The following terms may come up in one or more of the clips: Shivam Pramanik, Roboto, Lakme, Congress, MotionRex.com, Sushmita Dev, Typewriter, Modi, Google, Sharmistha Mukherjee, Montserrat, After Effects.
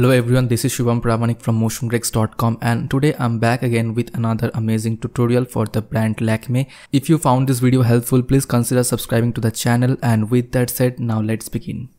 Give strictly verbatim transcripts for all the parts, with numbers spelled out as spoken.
Hello everyone, this is Shivam Pramanik from Motion Rex dot com and today I'm back again with another amazing tutorial for the brand Lakme. If you found this video helpful, please consider subscribing to the channel, and with that said, now let's begin.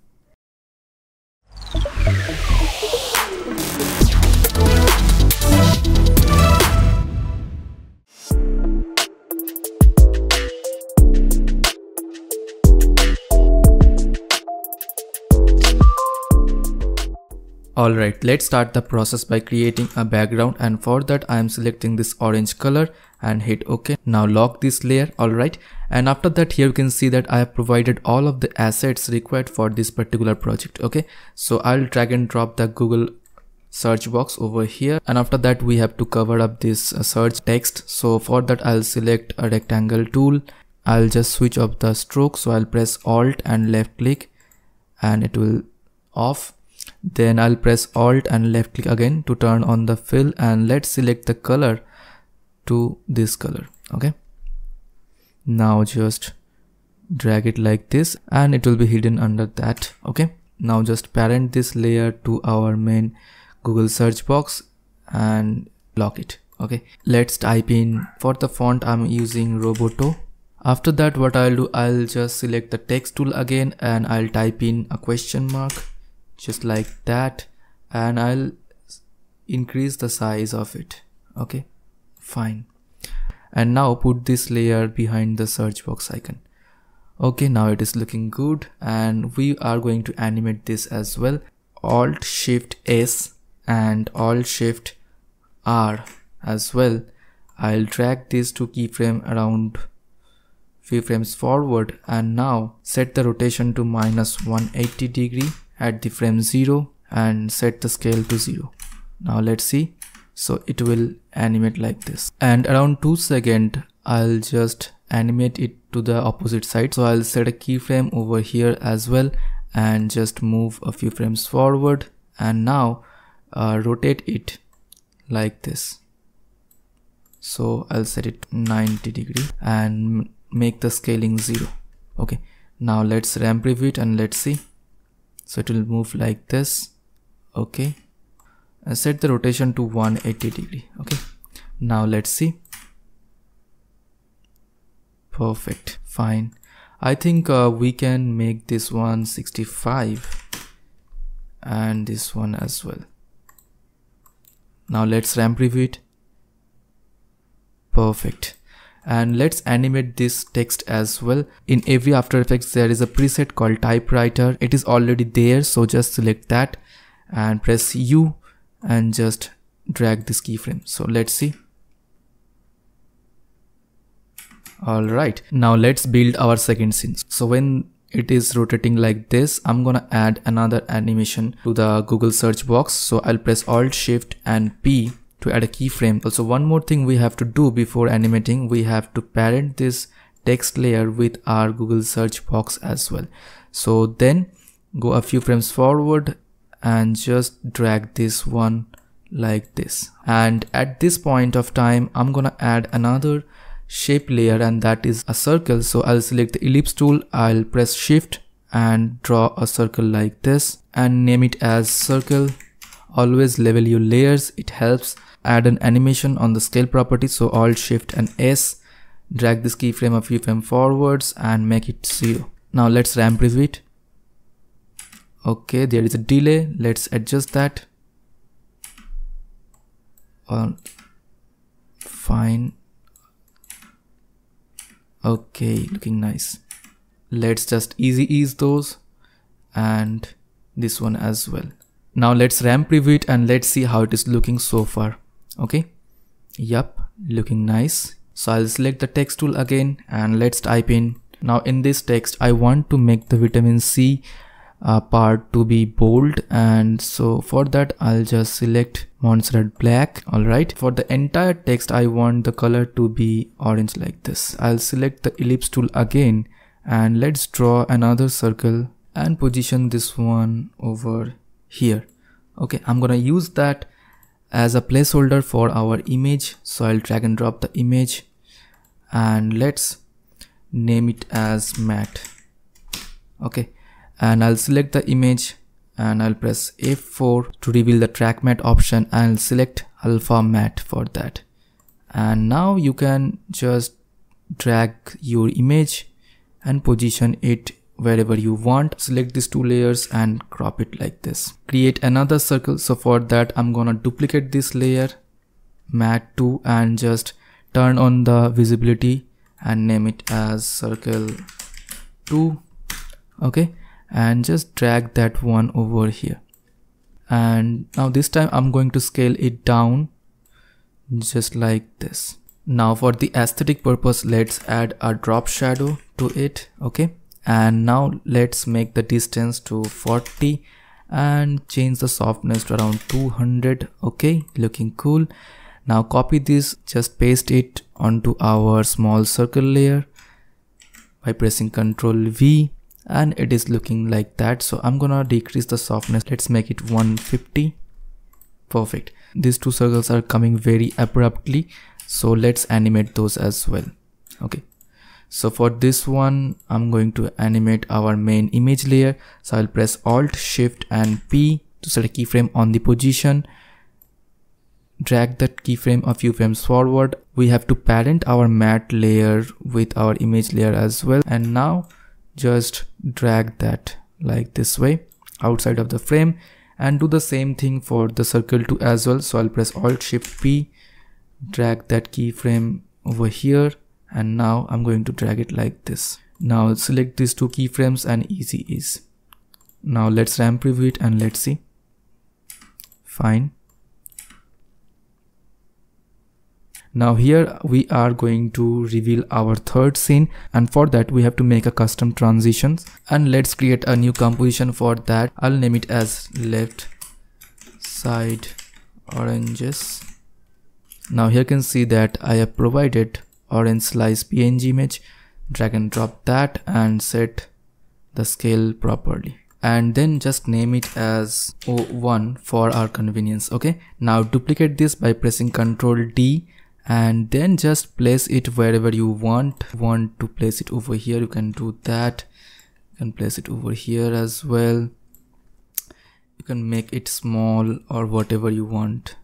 Alright, let's start the process by creating a background, and for that I am selecting this orange color and hit OK. Now lock this layer, alright. And after that, here you can see that I have provided all of the assets required for this particular project, okay. So I'll drag and drop the Google search box over here, and after that we have to cover up this search text. So for that I'll select a rectangle tool. I'll just switch up the stroke, so I'll press Alt and left click and it will off. Then I'll press Alt and left click again to turn on the fill, and let's select the color to this color, okay. Now just drag it like this and it will be hidden under that, okay. Now just parent this layer to our main Google search box and lock it, okay. Let's type in, for the font I'm using Roboto. After that what I'll do, I'll just select the text tool again and I'll type in a question mark, just like that, and I'll increase the size of it, okay, fine. And now put this layer behind the search box icon, okay. Now it is looking good, and we are going to animate this as well. Alt Shift S and Alt Shift R as well. I'll drag these two keyframes around few frames forward, and now set the rotation to minus one eighty degree at the frame zero and set the scale to zero. Now let's see. So it will animate like this, and around two seconds I'll just animate it to the opposite side. So I'll set a keyframe over here as well and just move a few frames forward, and now uh, rotate it like this. So I'll set it to ninety degree and make the scaling zero, okay. Now let's ramp preview it and let's see. So it will move like this, okay, and set the rotation to one eighty degree, okay. Now let's see. Perfect, fine. I think uh, we can make this one sixty-five and this one as well. Now let's ramp preview it. Perfect. And let's animate this text as well. In every After Effects there is a preset called Typewriter. It is already there, so just select that and press U and just drag this keyframe. So let's see. Alright, now let's build our second scene. So when it is rotating like this, I'm gonna add another animation to the Google search box. So I'll press Alt Shift and P to add a keyframe. Also, one more thing we have to do before animating, we have to parent this text layer with our Google search box as well. So then go a few frames forward and just drag this one like this. And at this point of time, I'm gonna add another shape layer, and that is a circle. So I'll select the ellipse tool, I'll press Shift and draw a circle like this and name it as circle. Always level your layers, it helps. Add an animation on the scale property, so Alt Shift and S, drag this keyframe a few frames forwards and make it zero. Now let's ramp preview it. Okay, there is a delay, let's adjust that. Um, fine. Okay, looking nice. Let's just easy ease those and this one as well. Now let's ramp preview it and let's see how it is looking so far, okay. Yup, looking nice. So I'll select the text tool again and let's type in. Now in this text I want to make the vitamin C uh, part to be bold, and so for that I'll just select Montserrat black, alright. For the entire text I want the color to be orange like this. I'll select the ellipse tool again and let's draw another circle and position this one over here, okay. I'm gonna use that as a placeholder for our image, so I'll drag and drop the image and let's name it as matte, okay. And I'll select the image and I'll press F four to reveal the track mat option, and I'll select alpha mat for that. And now you can just drag your image and position it wherever you want. Select these two layers and crop it like this. Create another circle. So for that, I'm gonna duplicate this layer mat two and just turn on the visibility and name it as circle two. Okay, and just drag that one over here. And now this time I'm going to scale it down just like this. Now for the aesthetic purpose, let's add a drop shadow to it. Okay, and now let's make the distance to forty and change the softness to around two hundred. Okay, looking cool. Now copy this, just paste it onto our small circle layer by pressing control V, and it is looking like that. So I'm gonna decrease the softness. Let's make it one fifty. Perfect. These two circles are coming very abruptly, so let's animate those as well. Okay, so for this one, I'm going to animate our main image layer. So I'll press Alt, Shift and P to set a keyframe on the position. Drag that keyframe a few frames forward. We have to parent our matte layer with our image layer as well. And now just drag that like this way outside of the frame, and do the same thing for the circle two as well. So I'll press Alt, Shift, P, drag that keyframe over here, and now I'm going to drag it like this. Now select these two keyframes and easy ease. Now let's ramp preview it and let's see. Fine. Now here we are going to reveal our third scene, and for that we have to make a custom transitions. And let's create a new composition for that. I'll name it as left side oranges. Now here you can see that I have provided orange slice P N G image. Drag and drop that and set the scale properly, and then just name it as O one for our convenience. Okay, now duplicate this by pressing control D, and then just place it wherever you want. Want to place it over here, you can do that. You can place it over here as well. You can make it small or whatever you want.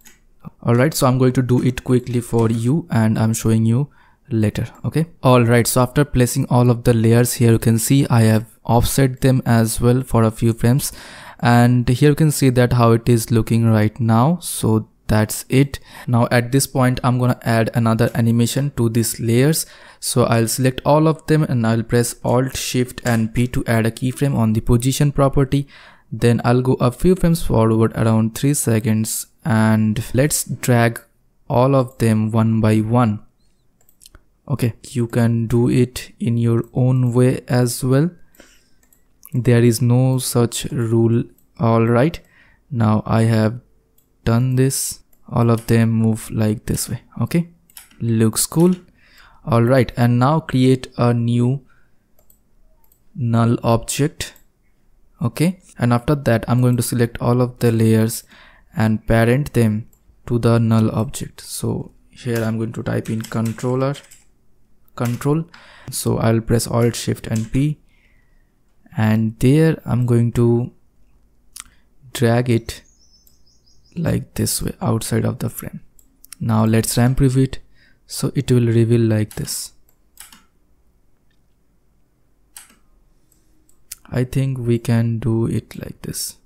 Alright, so I'm going to do it quickly for you, and I'm showing you later. Okay, alright, so after placing all of the layers here, you can see I have offset them as well for a few frames, and here you can see that how it is looking right now. So that's it. Now at this point, I'm gonna add another animation to these layers. So I'll select all of them and I'll press Alt, Shift and P to add a keyframe on the position property. Then I'll go a few frames forward, around three seconds, and let's drag all of them one by one. Okay, you can do it in your own way as well. There is no such rule. Alright, now I have done this. All of them move like this way. Okay, looks cool. Alright, and now create a new null object. Okay, and after that, I'm going to select all of the layers and parent them to the null object. So here I'm going to type in controller control. So I'll press Alt, Shift and P, and there I'm going to drag it like this way outside of the frame. Now let's ramp preview it. So it will reveal like this. I think we can do it like this.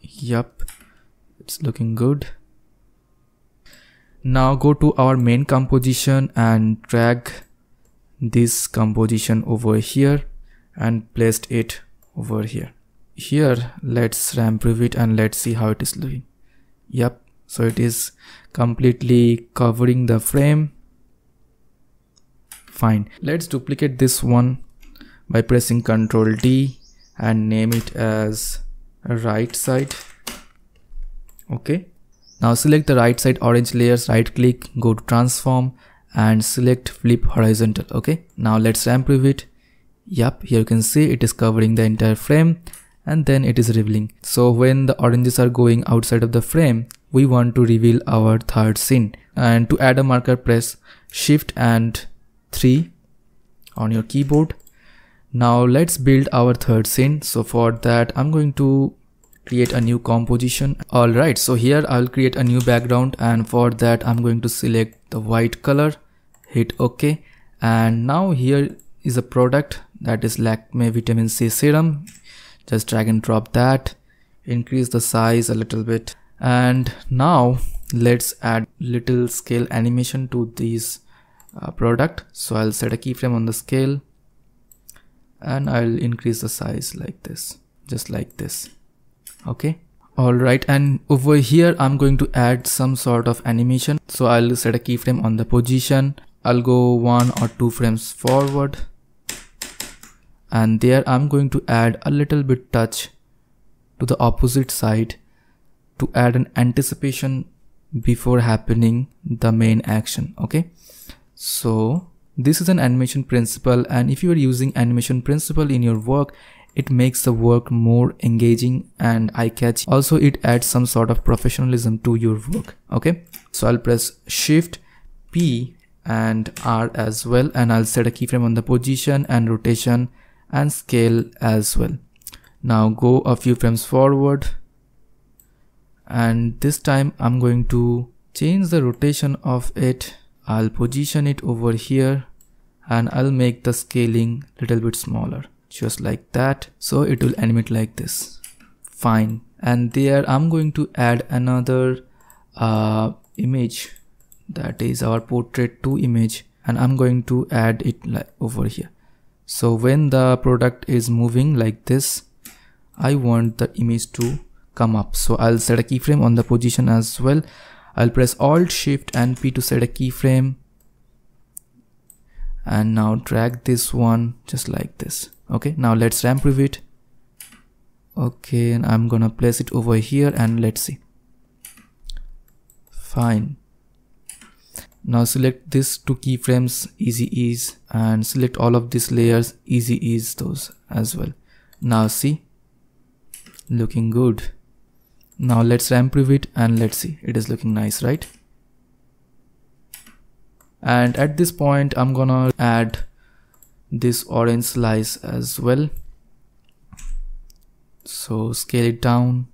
Yup, it's looking good. Now go to our main composition and drag this composition over here and placed it over here. Here let's ramp preview it and let's see how it is looking. Yup, so it is completely covering the frame. Fine, let's duplicate this one by pressing control D and name it as right side. Okay, now select the right side orange layers, right click, go to transform and select flip horizontal. Okay, now let's ramp preview it. Yup, here you can see it is covering the entire frame, and then it is revealing. So when the oranges are going outside of the frame, we want to reveal our third scene. And to add a marker, press Shift and three on your keyboard. Now let's build our third scene. So for that, I'm going to create a new composition. Alright, so here I'll create a new background, and for that I'm going to select the white color, hit OK. And now here is a product, that is Lakme Vitamin C Serum. Just drag and drop that, increase the size a little bit. And now let's add little scale animation to this uh, product. So I'll set a keyframe on the scale, and I'll increase the size like this, just like this. Okay. All right. And over here, I'm going to add some sort of animation. So I'll set a keyframe on the position. I'll go one or two frames forward. And there I'm going to add a little bit touch to the opposite side to add an anticipation before happening the main action. Okay. So this is an animation principle, and if you are using animation principle in your work, it makes the work more engaging and eye-catching. Also, it adds some sort of professionalism to your work. Okay. So I'll press Shift, P and R as well, and I'll set a keyframe on the position and rotation and scale as well. Now go a few frames forward, and this time I'm going to change the rotation of it. I'll position it over here, and I'll make the scaling little bit smaller, just like that. So it will animate like this. Fine. And there I'm going to add another uh, image, that is our portrait two image, and I'm going to add it like over here. So when the product is moving like this, I want the image to come up. So I'll set a keyframe on the position as well. I'll press Alt, Shift and P to set a keyframe, and now drag this one just like this. Okay, now let's ramp proof it. Okay, and I'm gonna place it over here, and let's see. Fine. Now select these two keyframes, easy ease, and select all of these layers, easy ease those as well. Now see, looking good. Now let's ramp proof it, and let's see, it is looking nice, right? And at this point, I'm gonna add this orange slice as well. So scale it down,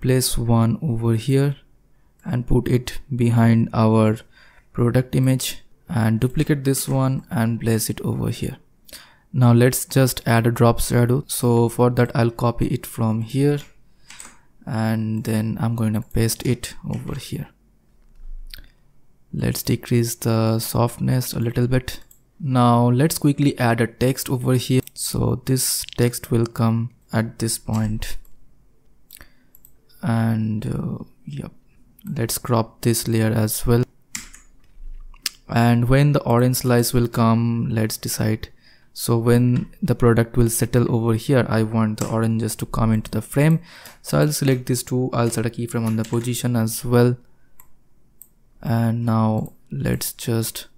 place one over here, and put it behind our product image, and duplicate this one and place it over here. Now let's just add a drop shadow. So for that, I'll copy it from here, and then I'm going to paste it over here. Let's decrease the softness a little bit. Now let's quickly add a text over here. So this text will come at this point, and uh, yep, let's crop this layer as well. And when the orange slice will come, let's decide. So when the product will settle over here, I want the oranges to come into the frame. So I'll select these two. I'll set a keyframe on the position as well. And now let's just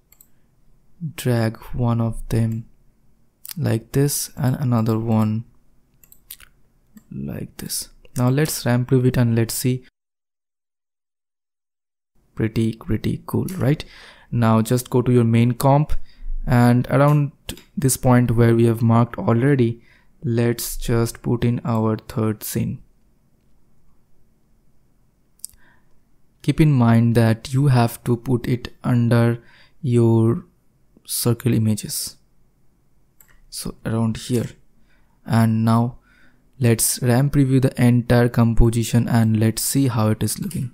drag one of them like this, and another one like this. Now let's ramp proof it, and let's see. Pretty, pretty cool, right? Now just go to your main comp, and around this point where we have marked already, let's just put in our third scene. Keep in mind that you have to put it under your circle images. So around here. And now let's ramp preview the entire composition, and let's see how it is looking.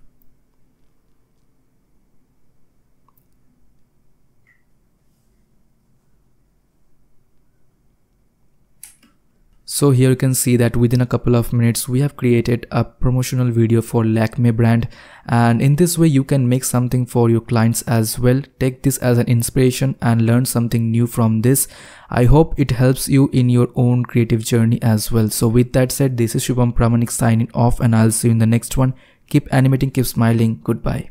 So here you can see that within a couple of minutes, we have created a promotional video for Lakme brand, and in this way you can make something for your clients as well. Take this as an inspiration and learn something new from this. I hope it helps you in your own creative journey as well. So with that said, this is Shivam Pramanik signing off, and I'll see you in the next one. Keep animating, keep smiling. Goodbye.